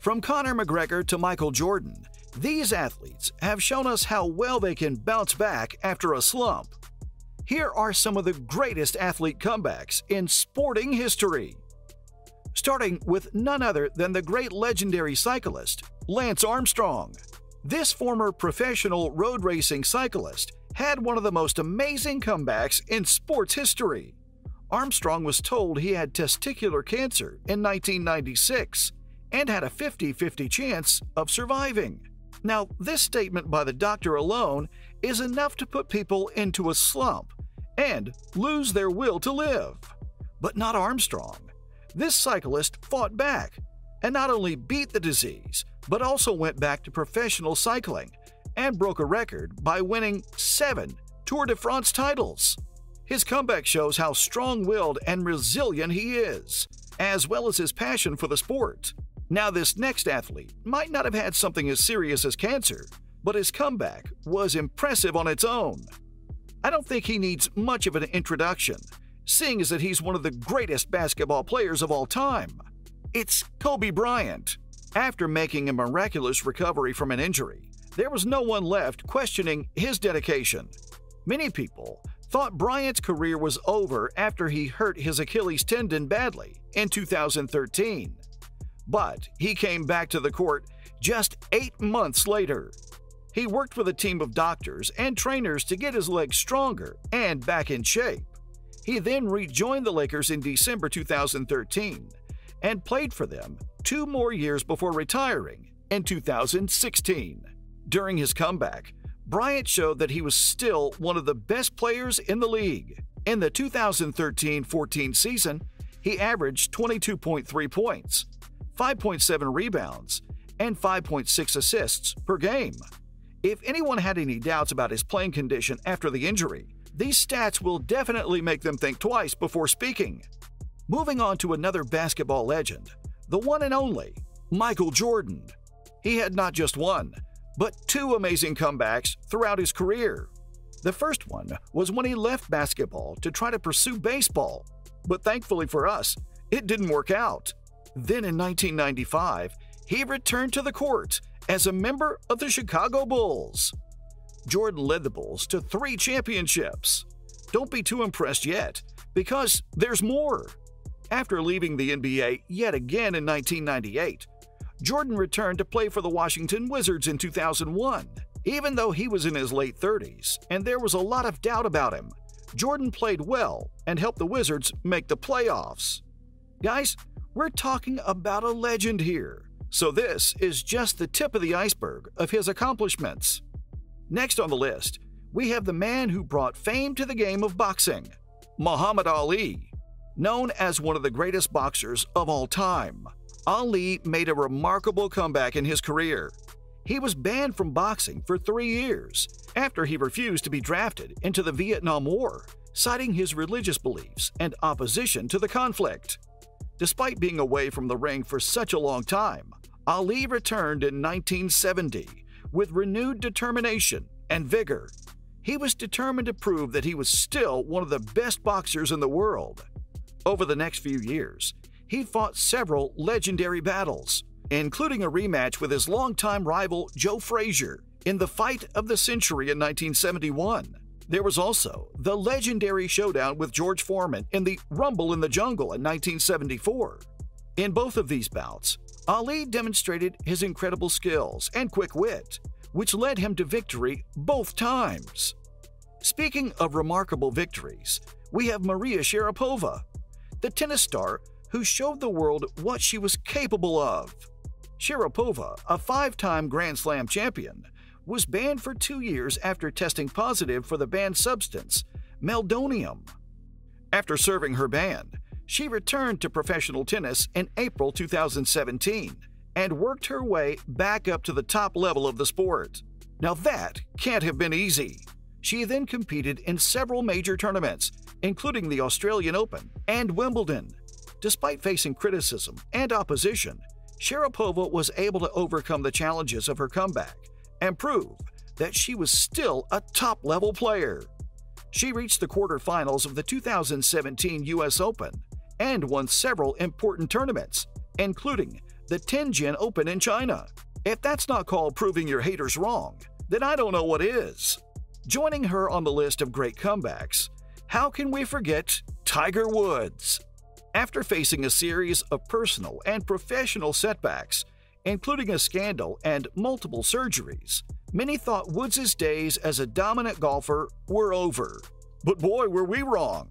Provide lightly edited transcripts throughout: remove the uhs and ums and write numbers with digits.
From Conor McGregor to Michael Jordan, these athletes have shown us how well they can bounce back after a slump. Here are some of the greatest athlete comebacks in sporting history. Starting with none other than the great legendary cyclist, Lance Armstrong. This former professional road racing cyclist had one of the most amazing comebacks in sports history. Armstrong was told he had testicular cancer in 1996 and had a 50-50 chance of surviving. Now, this statement by the doctor alone is enough to put people into a slump and lose their will to live. But not Armstrong. This cyclist fought back and not only beat the disease, but also went back to professional cycling and broke a record by winning 7 Tour de France titles. His comeback shows how strong-willed and resilient he is, as well as his passion for the sport. Now, this next athlete might not have had something as serious as cancer, but his comeback was impressive on its own. I don't think he needs much of an introduction, seeing as that he's one of the greatest basketball players of all time. It's Kobe Bryant. After making a miraculous recovery from an injury, there was no one left questioning his dedication. Many people thought Bryant's career was over after he hurt his Achilles tendon badly in 2013. But he came back to the court just 8 months later. He worked with a team of doctors and trainers to get his legs stronger and back in shape. He then rejoined the Lakers in December 2013 and played for them 2 more years before retiring in 2016. During his comeback, Bryant showed that he was still one of the best players in the league. In the 2013-14 season, he averaged 22.3 points, 5.7 rebounds, and 5.6 assists per game. If anyone had any doubts about his playing condition after the injury, these stats will definitely make them think twice before speaking. Moving on to another basketball legend, the one and only Michael Jordan. He had not just 1, but 2 amazing comebacks throughout his career. The first one was when he left basketball to try to pursue baseball, but thankfully for us, it didn't work out. Then in 1995, he returned to the court as a member of the Chicago Bulls. Jordan led the Bulls to 3 championships. Don't be too impressed yet, because there's more. After leaving the NBA yet again in 1998, Jordan returned to play for the Washington Wizards in 2001. Even though he was in his late 30s and there was a lot of doubt about him, Jordan played well and helped the Wizards make the playoffs. Guys, we're talking about a legend here. So this is just the tip of the iceberg of his accomplishments. Next on the list, we have the man who brought fame to the game of boxing, Muhammad Ali. Known as one of the greatest boxers of all time, Ali made a remarkable comeback in his career. He was banned from boxing for 3 years after he refused to be drafted into the Vietnam War, citing his religious beliefs and opposition to the conflict. Despite being away from the ring for such a long time, Ali returned in 1970 with renewed determination and vigor. He was determined to prove that he was still one of the best boxers in the world. Over the next few years, he fought several legendary battles, including a rematch with his longtime rival Joe Frazier in the Fight of the Century in 1971. There was also the legendary showdown with George Foreman in the Rumble in the Jungle in 1974. In both of these bouts, Ali demonstrated his incredible skills and quick wit, which led him to victory both times. Speaking of remarkable victories, we have Maria Sharapova, the tennis star who showed the world what she was capable of. Sharapova, a 5-time Grand Slam champion, was banned for 2 years after testing positive for the banned substance, Meldonium. After serving her ban, she returned to professional tennis in April 2017 and worked her way back up to the top level of the sport. Now that can't have been easy. She then competed in several major tournaments, including the Australian Open and Wimbledon. Despite facing criticism and opposition, Sharapova was able to overcome the challenges of her comeback and prove that she was still a top-level player. She reached the quarterfinals of the 2017 US Open and won several important tournaments, including the Tianjin Open in China. If that's not called proving your haters wrong, then I don't know what is. Joining her on the list of great comebacks, how can we forget Tiger Woods? After facing a series of personal and professional setbacks, including a scandal and multiple surgeries, many thought Woods' days as a dominant golfer were over. But boy, were we wrong!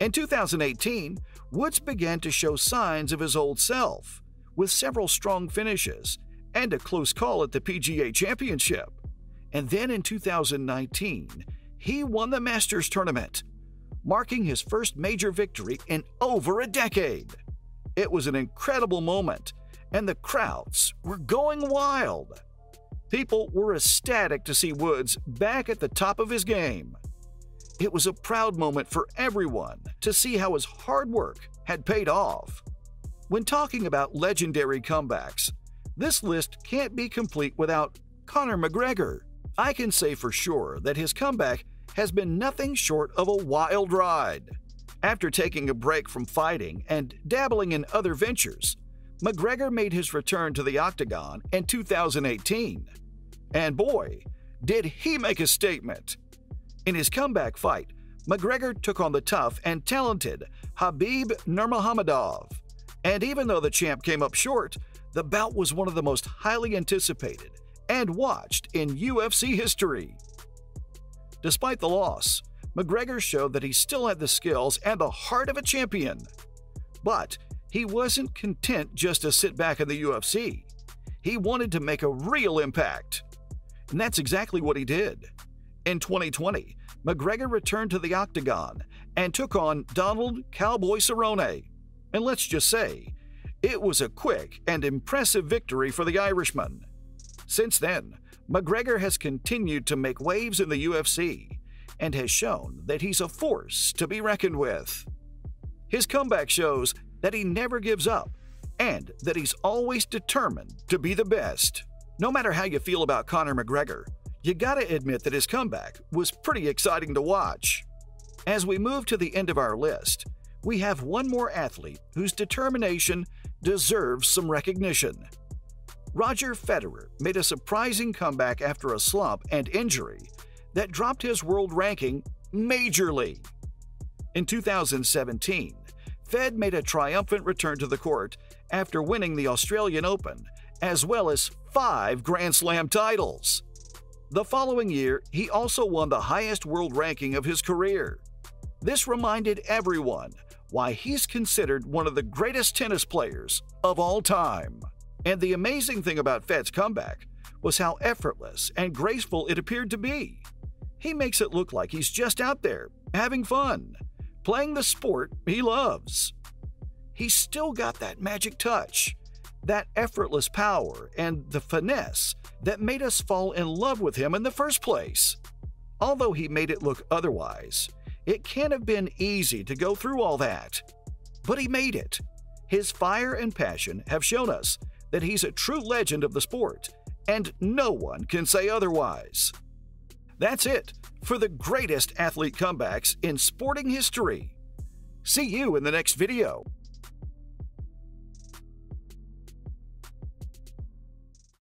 In 2018, Woods began to show signs of his old self, with several strong finishes and a close call at the PGA Championship. And then in 2019, he won the Masters tournament, marking his first major victory in over a decade. It was an incredible moment, and the crowds were going wild. People were ecstatic to see Woods back at the top of his game. It was a proud moment for everyone to see how his hard work had paid off. When talking about legendary comebacks, this list can't be complete without Conor McGregor. I can say for sure that his comeback has been nothing short of a wild ride. After taking a break from fighting and dabbling in other ventures, McGregor made his return to the octagon in 2018. And boy, did he make a statement! In his comeback fight, McGregor took on the tough and talented Khabib Nurmagomedov. And even though the champ came up short, the bout was one of the most highly anticipated and watched in UFC history. Despite the loss, McGregor showed that he still had the skills and the heart of a champion. But he wasn't content just to sit back in the UFC. He wanted to make a real impact. And that's exactly what he did. In 2020, McGregor returned to the octagon and took on Donald "Cowboy" Cerrone. And let's just say, it was a quick and impressive victory for the Irishman. Since then, McGregor has continued to make waves in the UFC and has shown that he's a force to be reckoned with. His comeback shows that he never gives up and that he's always determined to be the best. No matter how you feel about Conor McGregor, you gotta admit that his comeback was pretty exciting to watch. As we move to the end of our list, we have one more athlete whose determination deserves some recognition. Roger Federer made a surprising comeback after a slump and injury that dropped his world ranking majorly. In 2017, Fed made a triumphant return to the court after winning the Australian Open as well as 5 Grand Slam titles. The following year, he also won the highest world ranking of his career. This reminded everyone why he's considered one of the greatest tennis players of all time. And the amazing thing about Fed's comeback was how effortless and graceful it appeared to be. He makes it look like he's just out there, having fun, playing the sport he loves. He's still got that magic touch, that effortless power, and the finesse that made us fall in love with him in the first place. Although he made it look otherwise, it can't have been easy to go through all that. But he made it. His fire and passion have shown us that he's a true legend of the sport, and no one can say otherwise. That's it for the greatest athlete comebacks in sporting history. See you in the next video.